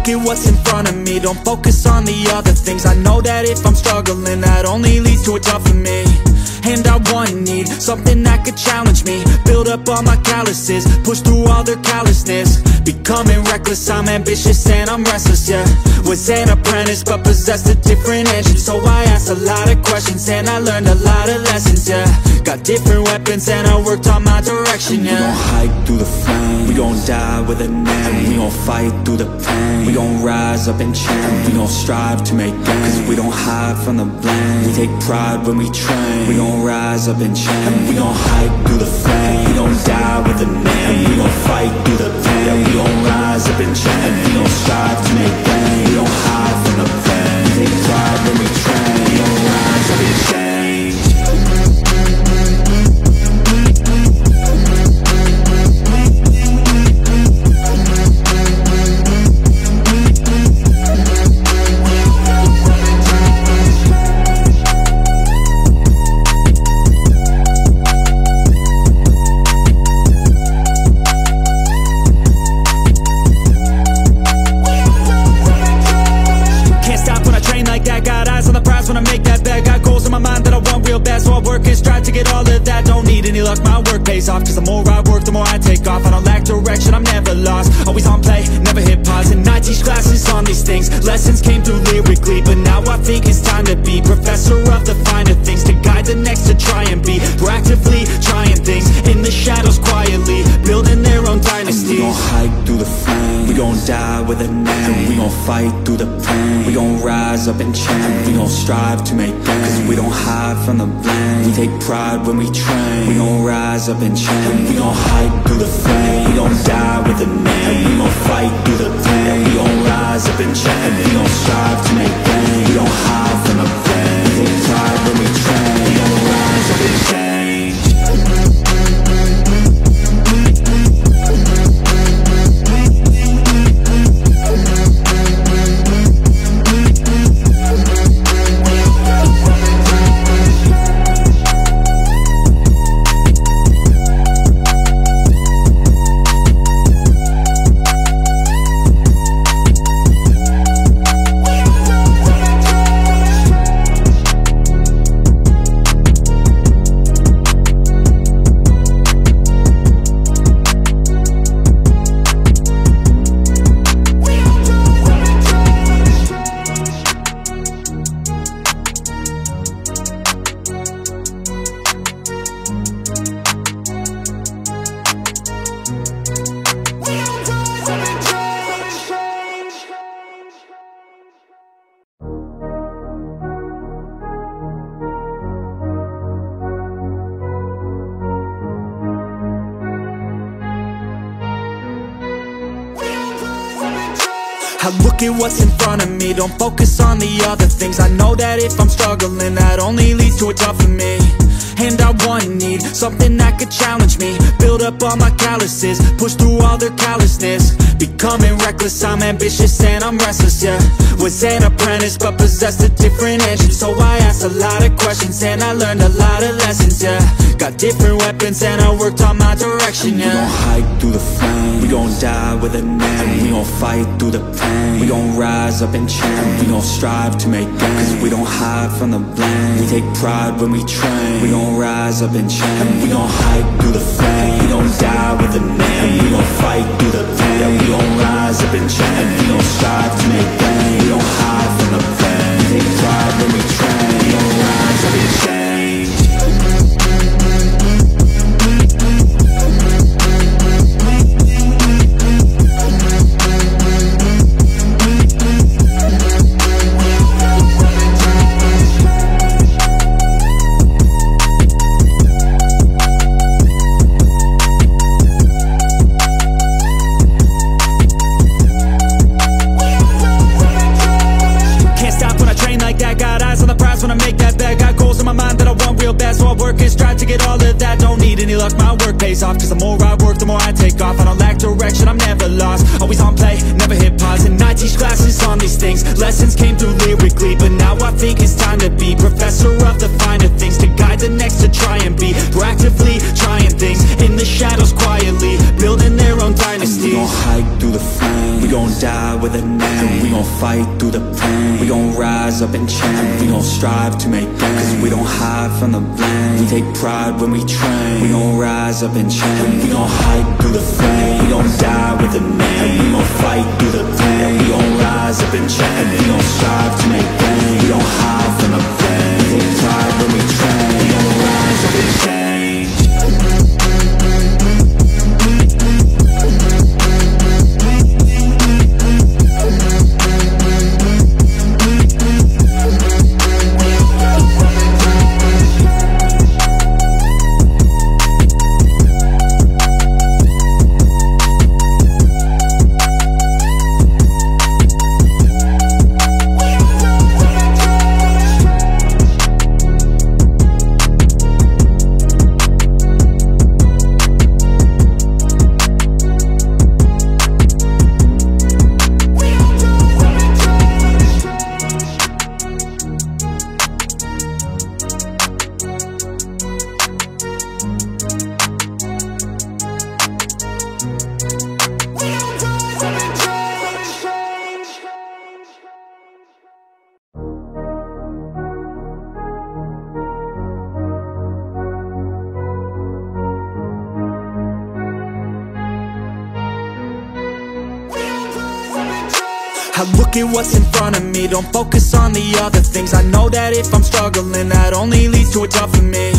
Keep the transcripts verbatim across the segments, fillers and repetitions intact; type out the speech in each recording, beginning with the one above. look at what's in front of me, don't focus on the other things. I know that if I'm struggling, that only leads to a tougher me. And I want and need something that could challenge me, build up all my calluses, push through all their callousness. Becoming reckless, I'm ambitious and I'm restless, yeah. Was an apprentice but possessed a different engine, so I asked a lot of questions and I learned a lot of lessons, yeah. Got different weapons and I worked on my direction, yeah. We gon' hike through the flames, we gon' die with a name. We gon' fight through the pain, we gon' rise up and change. We gon' strive to make gains, cause we don't hide from the blame. We take pride when we train, we gon' rise up and change. We gon' hike through the flame, we gon' die with a name. We gon' fight through the pain, we gon' rise up and change. We gon' strive to make gains, we don't hide from the pain. We take pride when we train, we gon' rise up and change. Off, cause the more I work, the more I take off. I don't lack direction, I'm never lost. Always on play, never hit pause. And I teach classes on these things, lessons came through lyrically. But now I think it's time to be professor of the finer things, to guide the next to try and be. We're actively trying things, in the shadows quietly, building their own dynasties. And we gon' hike through the flames, we gon' die with a name. And we gon' fight through the pain, we gon' rise up and change. We gon' strive to make gains, cause we don't hide from the blame. We take pride when we train, we gon' rise up and change. We gon' hike through the flame, we gon' die with a name. We gon' fight through the pain, we gon' rise up and change. We gon' strive to make gains, we don't hide from the blame. We take pride when we train, we gon' rise up and change. At what's in front of me, don't focus on the other things. I know that if I'm struggling, that only leads to a tougher me. And I want and need something that could challenge me, build up all my calluses, push through all their callousness. Becoming reckless, I'm ambitious and I'm restless, yeah. Was an apprentice but possessed a different engine, so I asked a lot of questions and I learned a lot of lessons, yeah. Got different weapons and I worked on my direction, yeah. We gon' hike through the flames, we gon' die with a name. We gon' fight through the pain, we gon' rise up and change. We gon' strive to make gains, cause we don't hide from the blame. We take pride when we train, we gon' rise up and change. We gon' hike through the flames, we gon' die with a name. We gon' fight through the pain, we gon' rise up and change. We gon' strive to make gains, we don't hide from the pain. We take pride when we train, we gon' rise up and change. Off, cause the more I work, the more I take off. I don't lack direction, I'm never lost. Always on play, never hit pause. And I teach classes on these things, lessons came through lyrically. But now I think it's time to be professor of the finer things, to guide the next to try and be. We're actively trying things, in the shadows quietly, building their own dynasties. And we gon' hike through the flames, we gon' die with a name, and we gon' fight through the pain. We gon' rise up and change, and we gon' strive to make gains. Cause we don't hide from the blame, we take pride when we train. We gon' rise up and change, and we gon' hide through the flame. We gon' die with a name, and we gon' fight through the pain. And we gon' rise up and change, and we gon' strive to make gains. We don't hide from the blame, we take pride when we train. We gon' rise up and change. I look at what's in front of me, don't focus on the other things. I know that if I'm struggling, that only leads to a tough for me.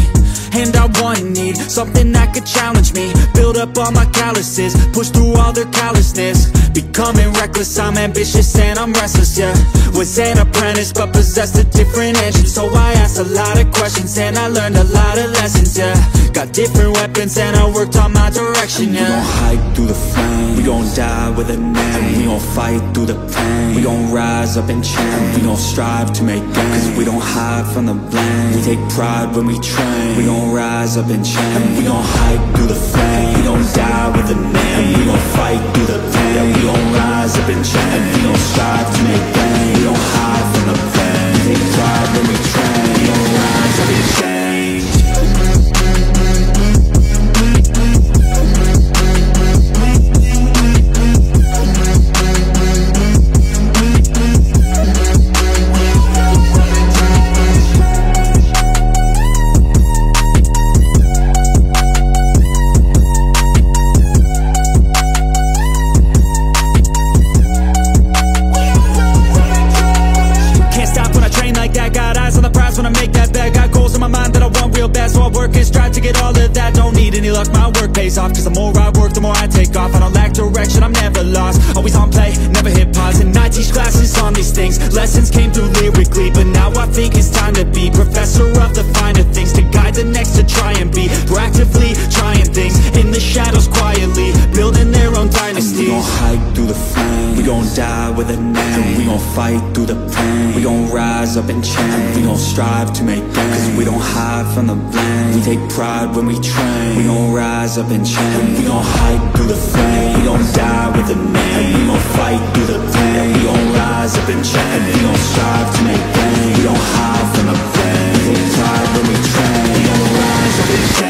And I want and need something that could challenge me, build up all my calluses, push through all their callousness. Becoming reckless, I'm ambitious and I'm restless, yeah. Was an apprentice but possessed a different engine, so I asked a lot of questions and I learned a lot of lessons, yeah. Got different weapons and I worked on my direction, yeah. We gon' hide through the flame, we gon' die with a name, and we gon' fight through the pain. We gon' rise up and change, and we gon' strive to make gains. Cause we don't hide from the blame, we take pride when we train. We gon' rise up and change, and we gon' hide through the flame. We gon' die with a name, and we gon' fight through the pain. Yeah, we gon' rise up and change, and we gon' strive to make gains. We don't hide from the pain, we take pride when we train. We gon' rise up and change. Cause the more I work, the more I take off. I don't lack direction, I'm never lost. Always on play, never hit pause. And I teach classes on these things. Lessons came through lyrically, but now I think it's time to be professor of the finer things, to guide the next to try and be. Proactively trying things in the shadows quietly, building their own dynasties. And we gon' hide through the flame, we gon' die with a name, and we gon' fight through the pain. We gon' rise up and change, and we gon' strive to make gains. Cause we don't hide from the blame, we take pride when we train. We gon' rise up and and we gon' hide through the flame, we gon' die with a name, and we gon' fight through the pain. And we gon' rise up and change, and we gon' strive to make gains. We don't hide from the pain, we take pride when we train. We gon' rise up and change.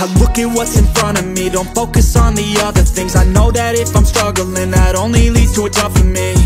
I look at what's in front of me, don't focus on the other things. I know that if I'm struggling, that only leads to a tough for me.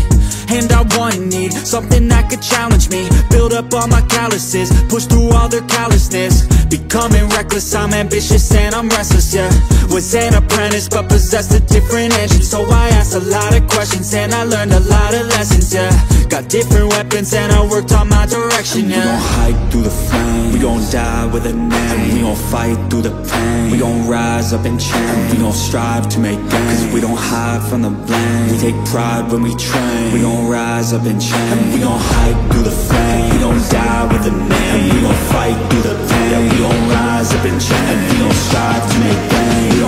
And I want and need something that could challenge me, build up all my calluses, push through all their callousness. Becoming reckless, I'm ambitious and I'm restless, yeah. Was an apprentice but possessed a different engine, so I asked a lot of questions and I learned a lot of lessons, yeah. Got different weapons and I worked on my direction, yeah. We gon' hike through the flames, we gon' die with a name. We gon' fight through the pain, we gon' rise up and change. We gon' strive to make gains, cause we don't hide from the blame. We take pride when we train, we gon' rise up and change. We gon' hike through the flames, we gon' die with a name. We gon' fight through the pain, yeah, we gon' rise up and change. We gon' strive to make gains.